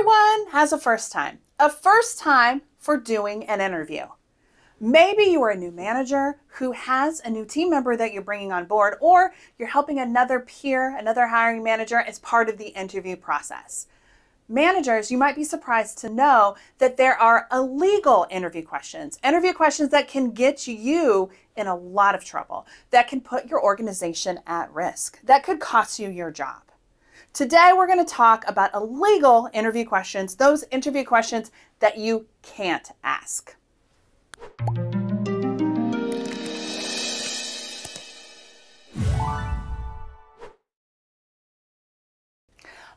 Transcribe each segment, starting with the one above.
Everyone has a first time for doing an interview. Maybe you are a new manager who has a new team member that you're bringing on board, or you're helping another peer, another hiring manager as part of the interview process. Managers, you might be surprised to know that there are illegal interview questions that can get you in a lot of trouble, that can put your organization at risk, that could cost you your job. Today, we're going to talk about illegal interview questions, those interview questions that you can't ask.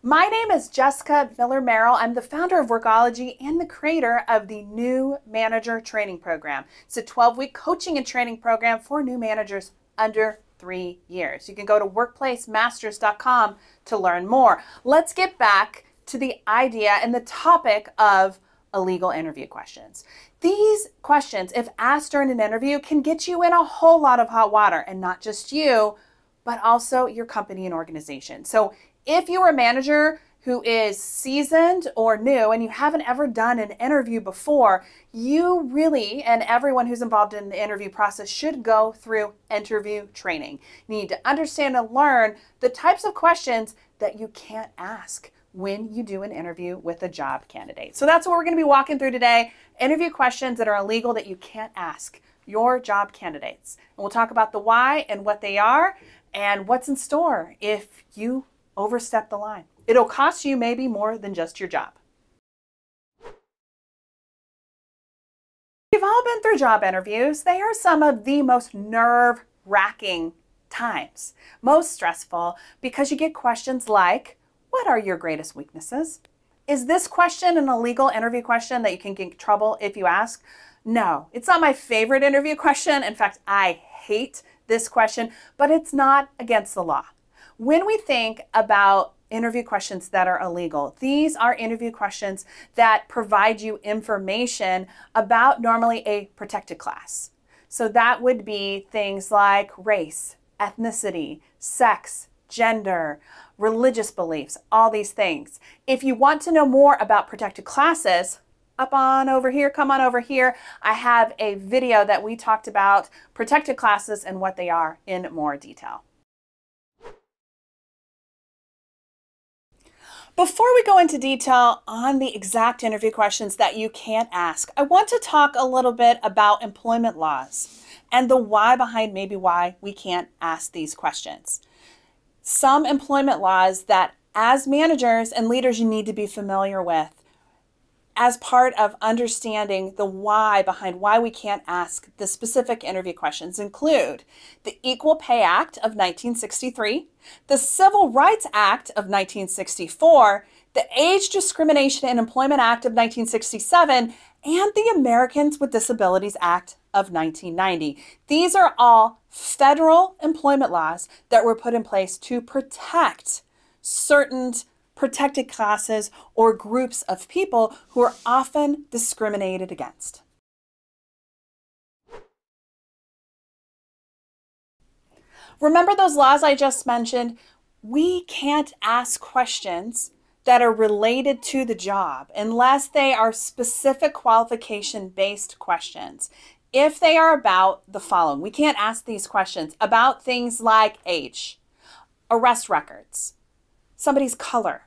My name is Jessica Miller-Merrill. I'm the founder of Workology and the creator of the New Manager Training Program. It's a 12-week coaching and training program for new managers under 3 years. You can go to WorkplaceMasters.com to learn more. Let's get back to the idea and the topic of illegal interview questions. These questions, if asked during an interview, can get you in a whole lot of hot water, and not just you, but also your company and organization. So if you're a manager who is seasoned or new and you haven't ever done an interview before, you really, and everyone who's involved in the interview process, should go through interview training. You need to understand and learn the types of questions that you can't ask when you do an interview with a job candidate. So that's what we're going to be walking through today, interview questions that are illegal that you can't ask your job candidates. And we'll talk about the why and what they are and what's in store if you overstep the line. It'll cost you maybe more than just your job. We've all been through job interviews. They are some of the most nerve-wracking times, most stressful, because you get questions like, what are your greatest weaknesses? Is this question an illegal interview question that you can get in trouble if you ask? No, it's not my favorite interview question. In fact, I hate this question, but it's not against the law. When we think about interview questions that are illegal, these are interview questions that provide you information about normally a protected class. So that would be things like race, ethnicity, sex, gender, religious beliefs, all these things. If you want to know more about protected classes, up on over here, come on over here. I have a video that we talked about protected classes and what they are in more detail. Before we go into detail on the exact interview questions that you can't ask, I want to talk a little bit about employment laws and the why behind maybe why we can't ask these questions. Some employment laws that as managers and leaders you need to be familiar with as part of understanding the why behind why we can't ask the specific interview questions include the Equal Pay Act of 1963, the Civil Rights Act of 1964, the Age Discrimination in Employment Act of 1967, and the Americans with Disabilities Act of 1990. These are all federal employment laws that were put in place to protect certain protected classes or groups of people who are often discriminated against. Remember those laws I just mentioned? We can't ask questions that are related to the job unless they are specific qualification-based questions. If they are about the following, we can't ask these questions about things like age, arrest records, somebody's color,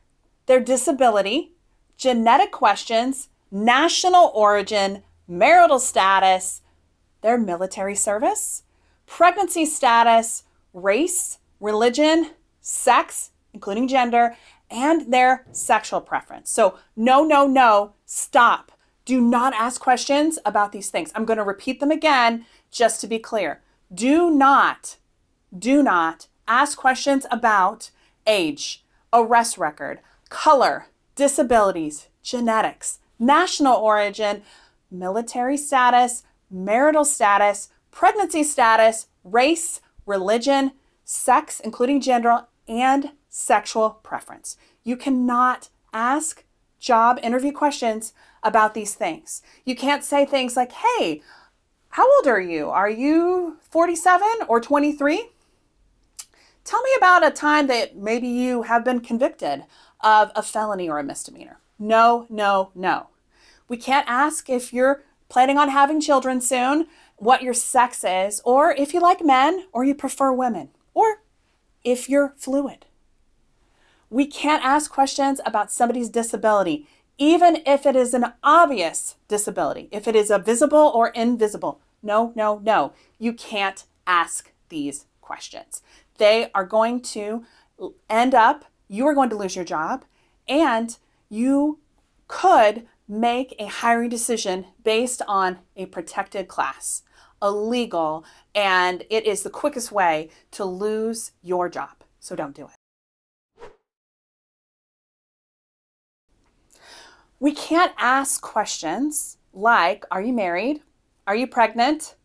their disability, genetic questions, national origin, marital status, their military service, pregnancy status, race, religion, sex, including gender, and their sexual preference. So no, no, no, stop. Do not ask questions about these things. I'm going to repeat them again just to be clear. Do not ask questions about age, arrest record, color, disabilities, genetics, national origin, military status, marital status, pregnancy status, race, religion, sex, including gender, and sexual preference. You cannot ask job interview questions about these things. You can't say things like, hey, how old are you? Are you 47 or 23? Tell me about a time that maybe you have been convicted of a felony or a misdemeanor. no, no, no. We can't ask if you're planning on having children soon, what your sex is, or if you like men, or you prefer women, or if you're fluid. We can't ask questions about somebody's disability, even if it is an obvious disability, if it is a visible or invisible. No, no, no. You can't ask these questions. They are going to end up, you are going to lose your job, and you could make a hiring decision based on a protected class, illegal, and it is the quickest way to lose your job. So don't do it. We can't ask questions like, are you married? Are you pregnant?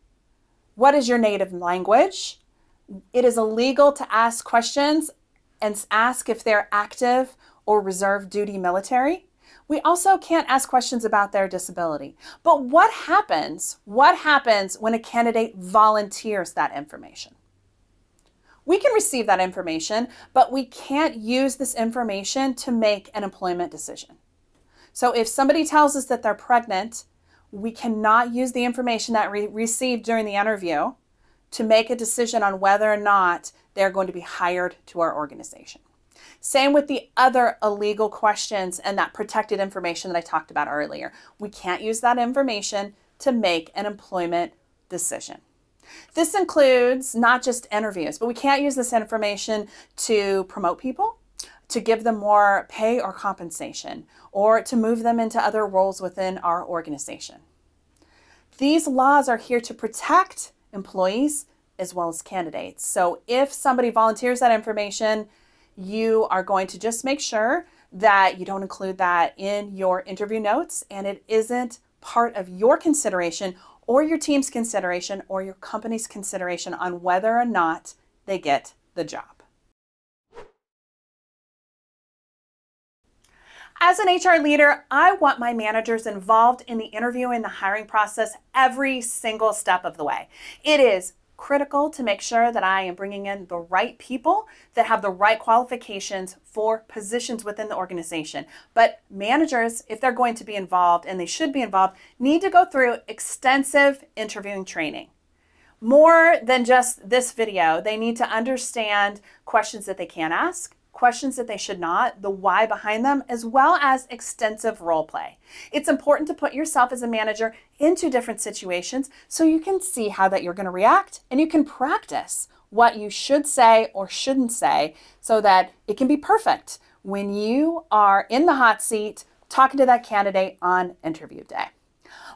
What is your native language? It is illegal to ask questions and ask if they're active or reserve duty military. We also can't ask questions about their disability. But what happens when a candidate volunteers that information? We can receive that information, but we can't use this information to make an employment decision. So if somebody tells us that they're pregnant, we cannot use the information that we received during the interview to make a decision on whether or not they're going to be hired to our organization. Same with the other illegal questions and that protected information that I talked about earlier. We can't use that information to make an employment decision. This includes not just interviews, but we can't use this information to promote people, to give them more pay or compensation, or to move them into other roles within our organization. These laws are here to protect employees as well as candidates. So if somebody volunteers that information, you are going to just make sure that you don't include that in your interview notes and it isn't part of your consideration or your team's consideration or your company's consideration on whether or not they get the job. As an HR leader, I want my managers involved in the interview and the hiring process every single step of the way. It is critical to make sure that I am bringing in the right people that have the right qualifications for positions within the organization. But managers, if they're going to be involved, and they should be involved, need to go through extensive interviewing training. More than just this video, they need to understand questions that they can ask, questions that they should not, the why behind them, as well as extensive role play. It's important to put yourself as a manager into different situations so you can see how that you're going to react and you can practice what you should say or shouldn't say so that it can be perfect when you are in the hot seat talking to that candidate on interview day.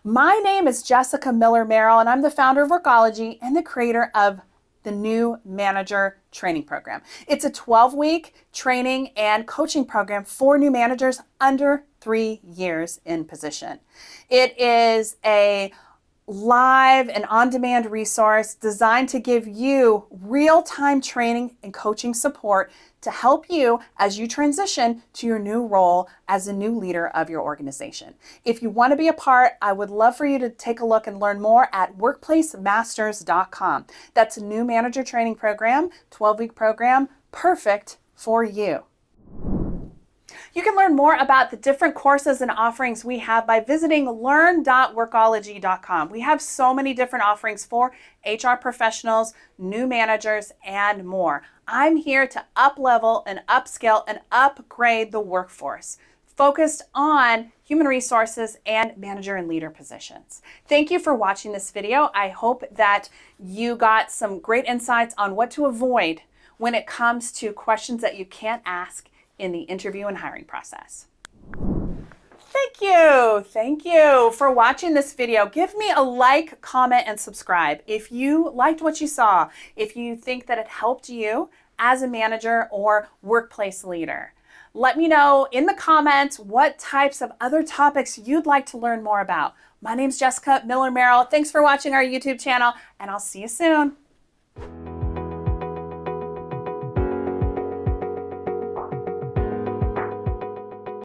My name is Jessica Miller-Merrill and I'm the founder of Workology and the creator of the new manager training program. It's a 12-week training and coaching program for new managers under 3 years in position. It is a live and on-demand resource designed to give you real-time training and coaching support to help you as you transition to your new role as a new leader of your organization. If you want to be a part, I would love for you to take a look and learn more at WorkplaceMasters.com. That's a new manager training program, 12-week program, perfect for you. You can learn more about the different courses and offerings we have by visiting learn.workology.com. We have so many different offerings for HR professionals, new managers, and more. I'm here to up-level and upscale and upgrade the workforce, focused on human resources and manager and leader positions. Thank you for watching this video. I hope that you got some great insights on what to avoid when it comes to questions that you can't ask in the interview and hiring process. Thank you for watching this video. Give me a like, comment, and subscribe. If you liked what you saw, if you think that it helped you as a manager or workplace leader, let me know in the comments what types of other topics you'd like to learn more about. My name's Jessica Miller-Merrill. Thanks for watching our YouTube channel, and I'll see you soon.